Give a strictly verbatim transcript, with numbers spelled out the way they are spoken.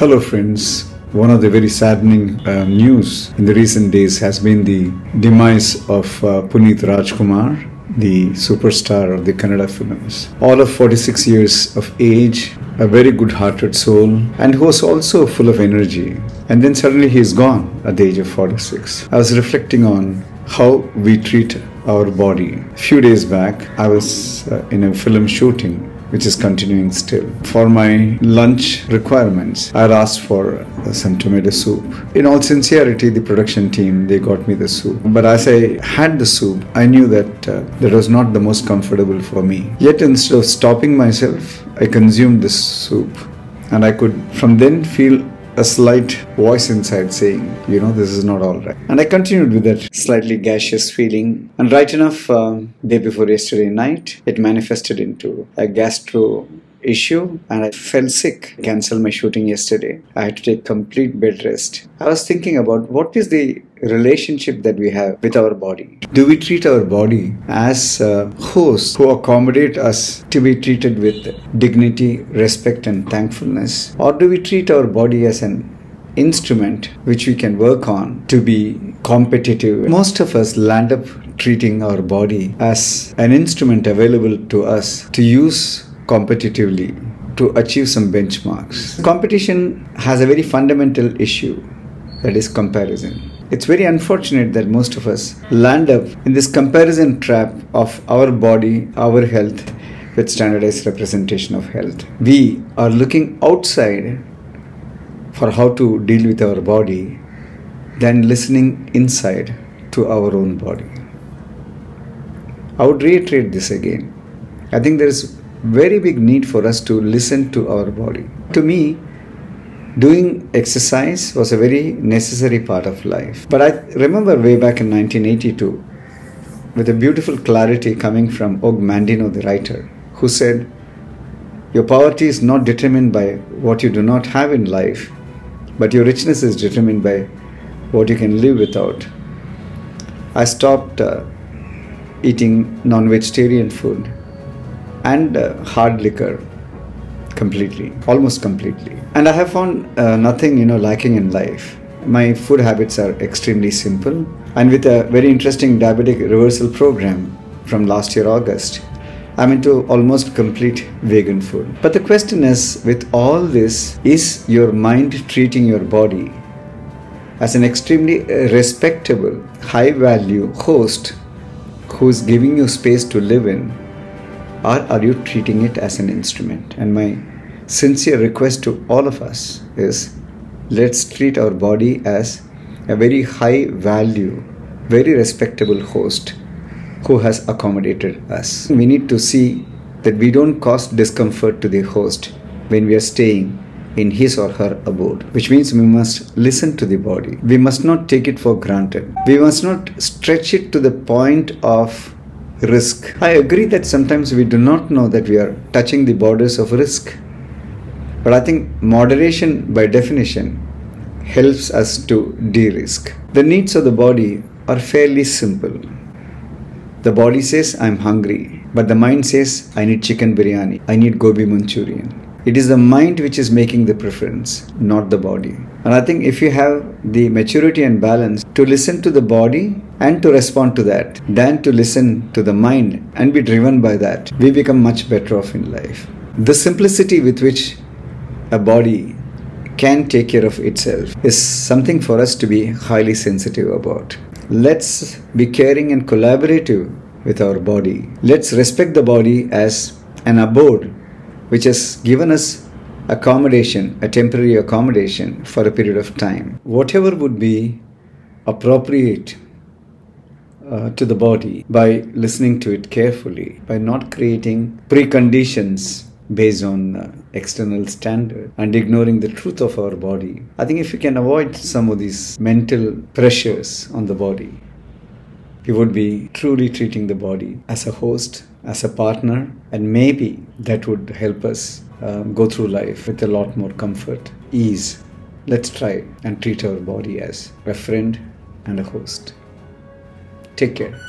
Hello friends, one of the very saddening uh, news in the recent days has been the demise of uh, Puneeth Rajkumar, the superstar of the Kannada films. All of forty-six years of age, a very good-hearted soul, and who was also full of energy. And then suddenly he is gone at the age of forty-six. I was reflecting on how we treat our body. A few days back, I was uh, in a film shooting, which is continuing still. For my lunch requirements, I had asked for uh, some tomato soup. In all sincerity, the production team, they got me the soup. But as I had the soup, I knew that uh, that was not the most comfortable for me. Yet instead of stopping myself, I consumed this soup. And I could from then feel a slight voice inside saying, you know, this is not all right. And I continued with that slightly gaseous feeling. And right enough, uh, day before yesterday night, it manifested into a gastro issue and I fell sick. I cancelled my shooting yesterday. I had to take complete bed rest. I was thinking about what is the relationship that we have with our body. Do we treat our body as uh, hosts who accommodate us to be treated with dignity, respect and thankfulness? Or do we treat our body as an instrument which we can work on to be competitive? Most of us land up treating our body as an instrument available to us to use competitively to achieve some benchmarks. Competition has a very fundamental issue, that is comparison. It's very unfortunate that most of us land up in this comparison trap of our body, our health with standardized representation of health. We are looking outside for how to deal with our body than listening inside to our own body. I would reiterate this again. I think there is very big need for us to listen to our body. To me, doing exercise was a very necessary part of life. But I remember way back in nineteen eighty-two, with a beautiful clarity coming from Og Mandino, the writer, who said, your poverty is not determined by what you do not have in life, but your richness is determined by what you can live without. I stopped uh, eating non-vegetarian food and uh, hard liquor completely, almost completely. And I have found uh, nothing, you know, lacking in life. My food habits are extremely simple. And with a very interesting diabetic reversal program from last year, August, I'm into almost complete vegan food. But the question is, with all this, is your mind treating your body as an extremely respectable, high-value host who's giving you space to live in? Or are you treating it as an instrument? And my sincere request to all of us is, let's treat our body as a very high value, very respectable host who has accommodated us. We need to see that we don't cause discomfort to the host when we are staying in his or her abode, which means we must listen to the body. We must not take it for granted. We must not stretch it to the point of risk. I agree that sometimes we do not know that we are touching the borders of risk. But I think moderation, by definition, helps us to de-risk. The needs of the body are fairly simple. The body says, I'm hungry. But the mind says, I need chicken biryani. I need gobi manchurian. It is the mind which is making the preference, not the body. And I think if you have the maturity and balance to listen to the body and to respond to that, than to listen to the mind and be driven by that, we become much better off in life. The simplicity with which a body can take care of itself is something for us to be highly sensitive about. Let's be caring and collaborative with our body. Let's respect the body as an abode which has given us accommodation, a temporary accommodation for a period of time. Whatever would be appropriate uh, to the body, by listening to it carefully, by not creating preconditions based on uh, external standard and ignoring the truth of our body. I think if we can avoid some of these mental pressures on the body, we would be truly treating the body as a host, as a partner, and maybe that would help us Um, go through life with a lot more comfort, ease. Let's try and treat our body as a friend and a host. Take care.